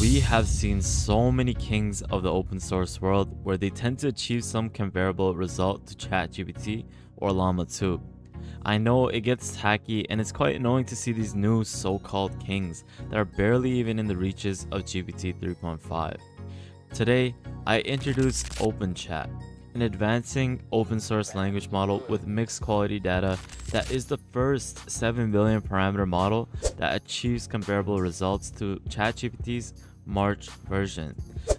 We have seen so many kings of the open source world where they tend to achieve some comparable result to ChatGPT or Llama 2. I know it gets tacky and it's quite annoying to see these new so-called kings that are barely even in the reaches of GPT 3.5. Today, I introduce OpenChat, an advancing open source language model with mixed quality data that is the first 7 billion parameter model that achieves comparable results to ChatGPT's March version.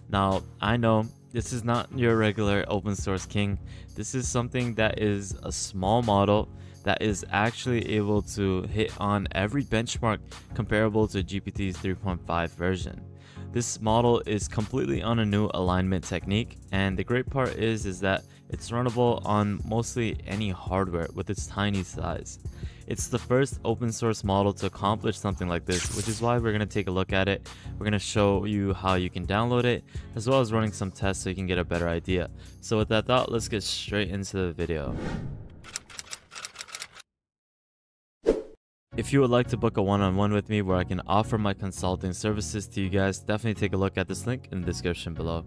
Now, I know this is not your regular open source king. This is something that is a small model that is actually able to hit on every benchmark comparable to GPT's 3.5 version. This model is completely on a new alignment technique, and the great part is that it's runnable on mostly any hardware with its tiny size. It's the first open source model to accomplish something like this, which is why we're going to take a look at it. We're going to show you how you can download it, as well as running some tests so you can get a better idea. So with that thought, let's get straight into the video. If you would like to book a one-on-one with me where I can offer my consulting services to you guys, definitely take a look at this link in the description below.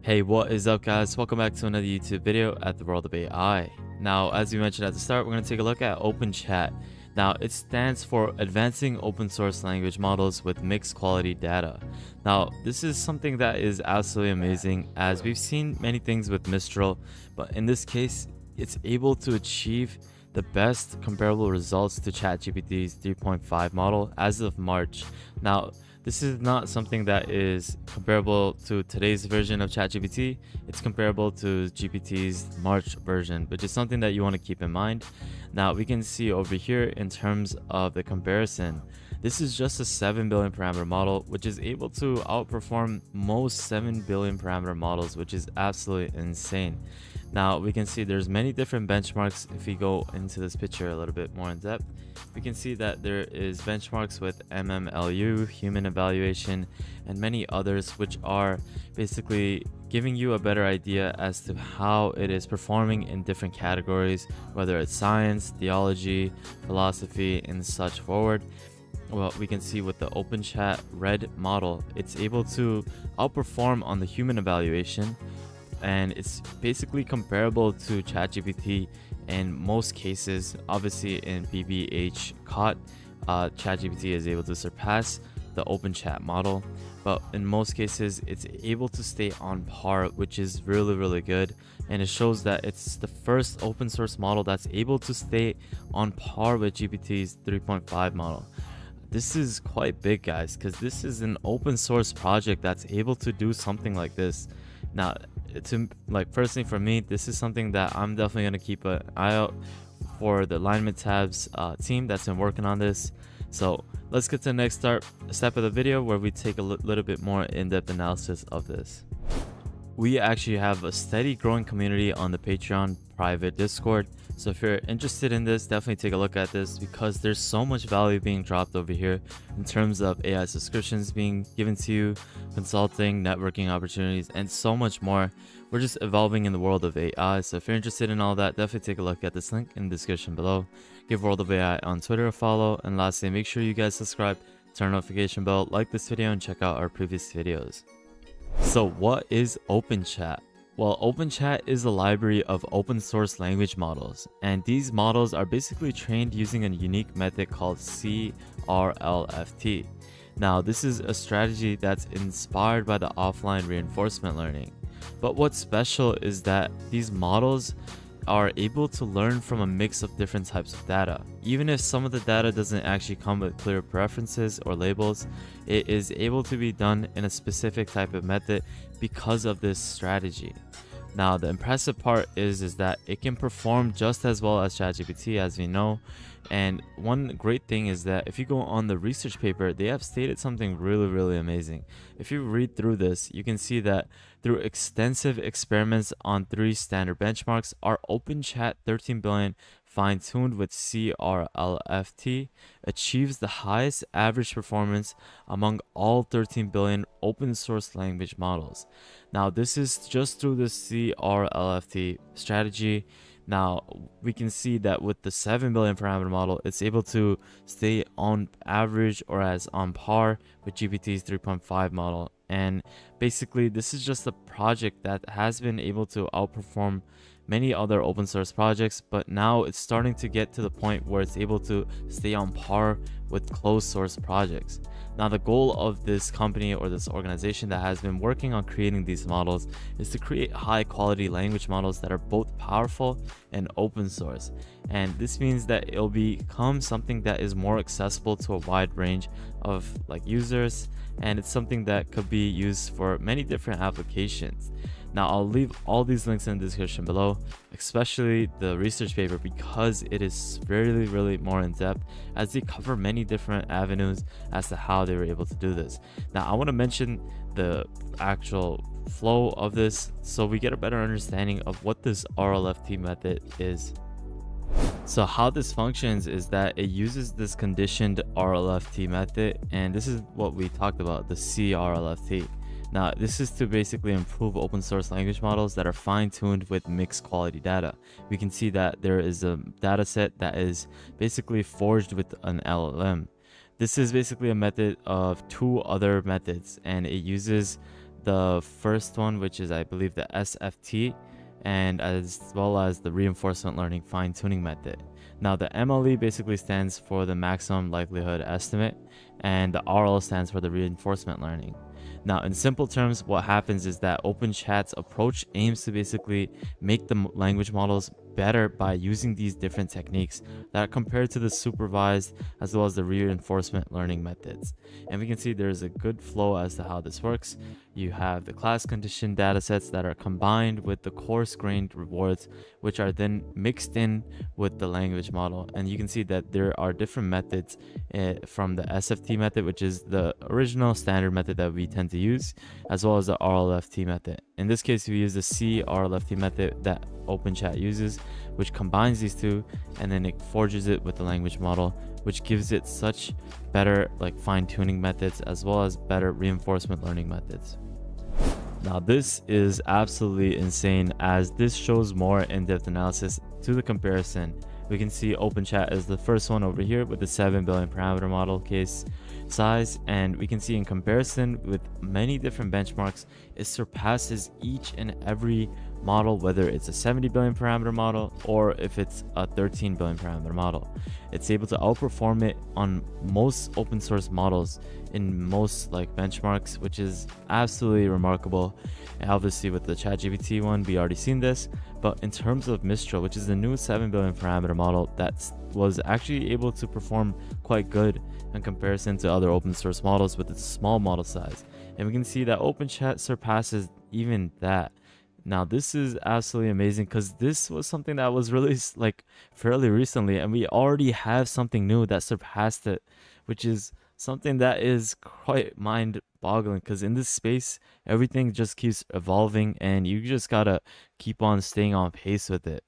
Hey, what is up guys? Welcome back to another YouTube video at the World of AI. Now, as we mentioned at the start, we're going to take a look at OpenChat. Now, it stands for Advancing Open Source Language Models with Mixed Quality Data. Now, this is something that is absolutely amazing, as we've seen many things with Mistral, but in this case, it's able to achieve the best comparable results to ChatGPT's 3.5 model as of March. Now, this is not something that is comparable to today's version of ChatGPT. It's comparable to GPT's March version, which is something that you want to keep in mind. Now, we can see over here in terms of the comparison, this is just a 7 billion parameter model, which is able to outperform most 7 billion parameter models, which is absolutely insane. Now, we can see there's many different benchmarks. If we go into this picture a little bit more in depth, we can see that there is benchmarks with MMLU, human evaluation, and many others, which are basically giving you a better idea as to how it is performing in different categories, whether it's science, theology, philosophy, and such forward. Well, we can see with the OpenChat Red model, it's able to outperform on the human evaluation, and it's basically comparable to ChatGPT in most cases. Obviously, in BBH COT, ChatGPT is able to surpass the OpenChat model, but in most cases it's able to stay on par, which is really good, and it shows that it's the first open source model that's able to stay on par with GPT's 3.5 model. This is quite big guys, because this is an open source project that's able to do something like this. Now, personally for me, this is something that I'm definitely going to keep an eye out for the alignment tabs team that's been working on this. So let's get to the next step of the video, where we take a little bit more in-depth analysis of this. We actually have a steady growing community on the Patreon private Discord, so if you're interested in this, definitely take a look at this, because there's so much value being dropped over here in terms of AI subscriptions being given to you, consulting, networking opportunities, and so much more. We're just evolving in the world of AI, so if you're interested in all that, definitely take a look at this link in the description below. Give World of AI on Twitter a follow, and lastly, make sure you guys subscribe, turn notification bell, like this video, and check out our previous videos. So what is OpenChat? Well, OpenChat is a library of open source language models, and these models are basically trained using a unique method called CRLFT. Now, this is a strategy that's inspired by the offline reinforcement learning. But what's special is that these models are able to learn from a mix of different types of data. Even if some of the data doesn't actually come with clear preferences or labels, it is able to be done in a specific type of method because of this strategy. Now, the impressive part is that it can perform just as well as ChatGPT, as we know. And one great thing is that if you go on the research paper, they have stated something really amazing. If you read through this, you can see that through extensive experiments on 3 standard benchmarks, our OpenChat 13 billion fine-tuned with CRLFT achieves the highest average performance among all 13 billion open source language models. Now, this is just through the CRLFT strategy. Now, we can see that with the 7 billion parameter model, it's able to stay on average or as on par with GPT's 3.5 model. And basically, this is just a project that has been able to outperform many other open source projects, but now it's starting to get to the point where it's able to stay on par with closed source projects. Now, the goal of this company or this organization that has been working on creating these models is to create high quality language models that are both powerful and open source. And this means that it'll become something that is more accessible to a wide range of users, and it's something that could be used for many different applications. Now, I'll leave all these links in the description below, especially the research paper, because it is really more in depth, as they cover many different avenues as to how they were able to do this. Now, I want to mention the actual flow of this so we get a better understanding of what this CRLFT method is. So how this functions is that it uses this conditioned CRLFT method, and this is what we talked about, the CRLFT. Now, this is to basically improve open source language models that are fine-tuned with mixed quality data. We can see that there is a data set that is basically forged with an LLM. This is basically a method of two other methods, and it uses the first one, which is I believe the SFT, and as well as the reinforcement learning fine-tuning method. Now, the MLE basically stands for the maximum likelihood estimate, and the RL stands for the reinforcement learning. Now, in simple terms, what happens is that OpenChat's approach aims to basically make the language models better by using these different techniques that are compared to the supervised as well as the reinforcement learning methods. And we can see there's a good flow as to how this works. You have the class conditioned data sets that are combined with the coarse grained rewards, which are then mixed in with the language model. And you can see that there are different methods from the SFT method, which is the original standard method that we tend to use, as well as the CRLFT method. In this case, we use the C-RLFT method that OpenChat uses, which combines these two, and then it forges it with the language model, which gives it such better fine-tuning methods as well as better reinforcement learning methods. Now, this is absolutely insane, as this shows more in-depth analysis to the comparison. We can see OpenChat is the first one over here with the 7 billion parameter model case size, and we can see in comparison with many different benchmarks, it surpasses each and every model, whether it's a 70 billion parameter model or if it's a 13 billion parameter model. It's able to outperform it on most open source models in most benchmarks, which is absolutely remarkable. And obviously with the ChatGPT one, we already seen this, but in terms of Mistral, which is the new 7 billion parameter model, that was actually able to perform quite good in comparison to other open source models with its small model size. And we can see that OpenChat surpasses even that. Now, this is absolutely amazing, because this was something that was released fairly recently, and we already have something new that surpassed it, which is something that is quite mind-boggling, because in this space, everything just keeps evolving and you just gotta keep on staying on pace with it.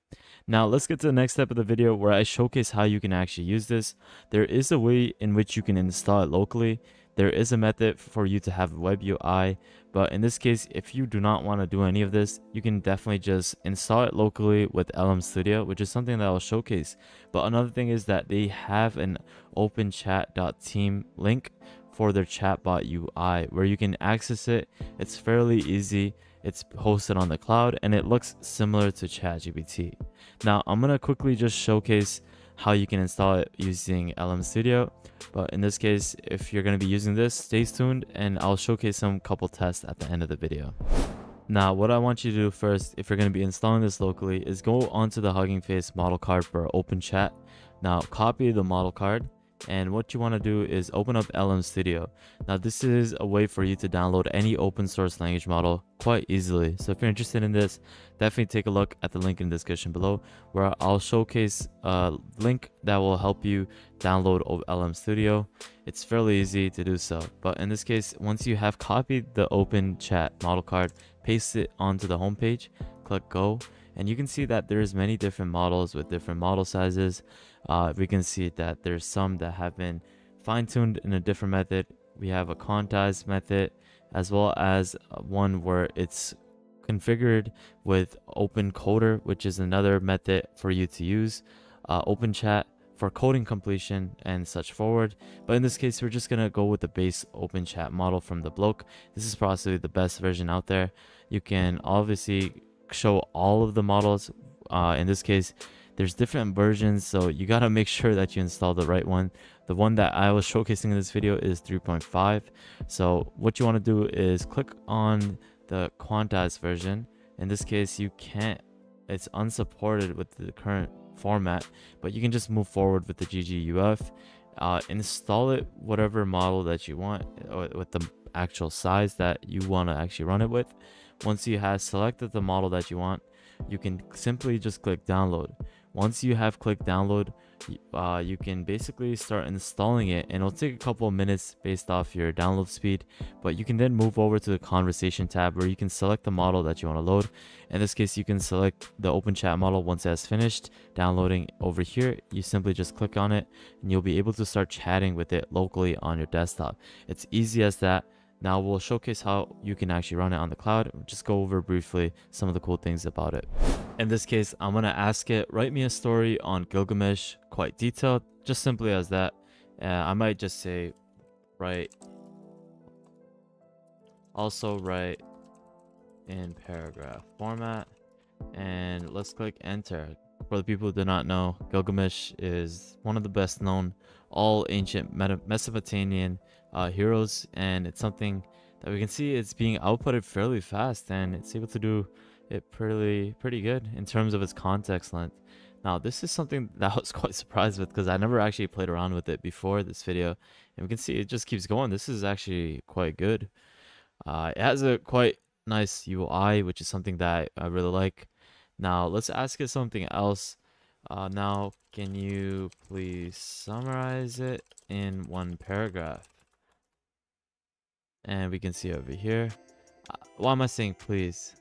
Now, let's get to the next step of the video where I showcase how you can actually use this. There is a way in which you can install it locally. There is a method for you to have a web UI, but in this case, if you do not want to do any of this, you can definitely just install it locally with LM Studio, which is something that I'll showcase. But another thing is that they have an openchat.team link for their chatbot UI where you can access it. It's fairly easy. It's hosted on the cloud and it looks similar to ChatGPT. Now, I'm going to quickly just showcase how you can install it using LM Studio. But in this case, if you're going to be using this, stay tuned and I'll showcase some couple tests at the end of the video. Now, what I want you to do first, if you're going to be installing this locally, is go onto the Hugging Face model card for OpenChat. Now, copy the model card. And what you want to do is open up LM Studio. Now, this is a way for you to download any open source language model quite easily. So if you're interested in this, definitely take a look at the link in the description below, where I'll showcase a link that will help you download LM Studio. It's fairly easy to do so. But in this case, once you have copied the OpenChat model card, paste it onto the homepage, click go. And you can see that there's many different models with different model sizes. We can see that there's some that have been fine-tuned in a different method. We have a quantized method, as well as one where it's configured with OpenCoder, which is another method for you to use, OpenChat for coding completion and such forward. But in this case, we're just going to go with the base OpenChat model from the block. This is possibly the best version out there. You can obviously show all of the models. In this case, there's different versions, so you got to make sure that you install the right one. The one that I was showcasing in this video is 3.5. So what you want to do is click on the quantized version. In this case, you can't, it's unsupported with the current format, but you can just move forward with the GGUF, install it whatever model that you want with the actual size that you want to actually run it with. Once you have selected the model that you want, you can simply just click download. Once you have clicked download, you can basically start installing it, and it'll take a couple of minutes based off your download speed. But you can then move over to the conversation tab where you can select the model that you want to load. In this case, you can select the OpenChat model. Once it has finished downloading over here, you simply just click on it and you'll be able to start chatting with it locally on your desktop. It's easy as that. Now we'll showcase how you can actually run it on the cloud. We'll just go over briefly some of the cool things about it. In this case, I'm going to ask it, write me a story on Gilgamesh, quite detailed, just simply as that. I might just say, write, also write in paragraph format, and let's click enter. For the people who do not know, Gilgamesh is one of the best known all ancient Mesopotamian heroes, and it's something that we can see it's being outputted fairly fast, and it's able to do it pretty good in terms of its context length. Now this is something that I was quite surprised with because I never actually played around with it before this video, and we can see it just keeps going. This is actually quite good. It has a quite nice UI, which is something that I really like. Now let's ask it something else. Now can you please summarize it in one paragraph? And we can see over here, why am I saying please?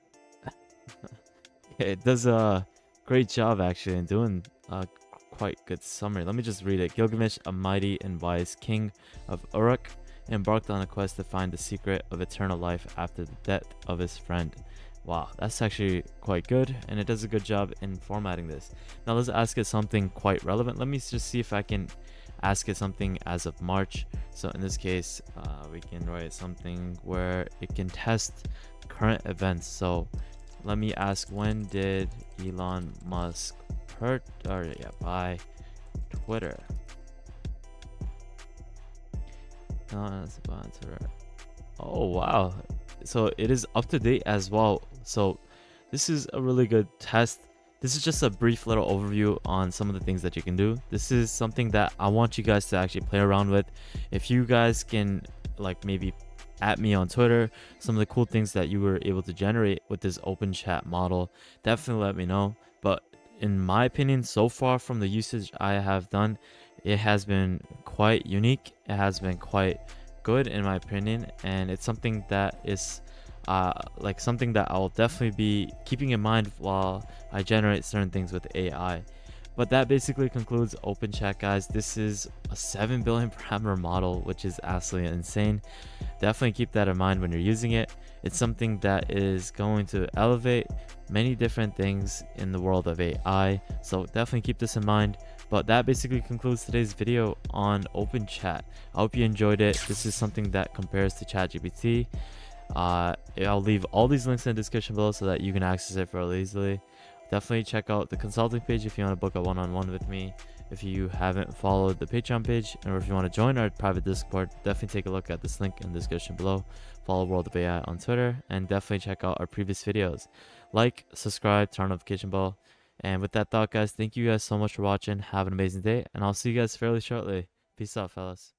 It does a great job actually in doing a quite good summary. Let me just read it. Gilgamesh, a mighty and wise king of Uruk, embarked on a quest to find the secret of eternal life after the death of his friend. Wow, that's actually quite good, and it does a good job in formatting this. Now let's ask it something quite relevant. Let me just see if I can ask it something as of March. So in this case, we can write something where it can test current events. So let me ask, when did Elon Musk buy Twitter? Oh wow, so it is up to date as well. So this is a really good test. This is just a brief little overview on some of the things that you can do. This is something that I want you guys to actually play around with. If you guys can, like, maybe at me on Twitter, some of the cool things that you were able to generate with this OpenChat model, definitely let me know. But in my opinion, so far from the usage I have done, it has been quite unique. It has been quite good in my opinion, and it's something that is like something that I'll definitely be keeping in mind while I generate certain things with AI. But that basically concludes OpenChat, guys. This is a 7 billion parameter model, which is absolutely insane. Definitely keep that in mind when you're using it. It's something that is going to elevate many different things in the world of AI, so definitely keep this in mind. But that basically concludes today's video on OpenChat. I hope you enjoyed it. This is something that compares to ChatGPT. I'll leave all these links in the description below so that you can access it fairly easily. Definitely check out the consulting page if you want to book a one-on-one with me. If you haven't followed the Patreon page, or if you want to join our private Discord, definitely take a look at this link in the description below. Follow World of AI on Twitter, and definitely check out our previous videos. Like, subscribe, turn on notification bell. And with that thought, guys, thank you guys so much for watching. Have an amazing day, and I'll see you guys fairly shortly. Peace out, fellas.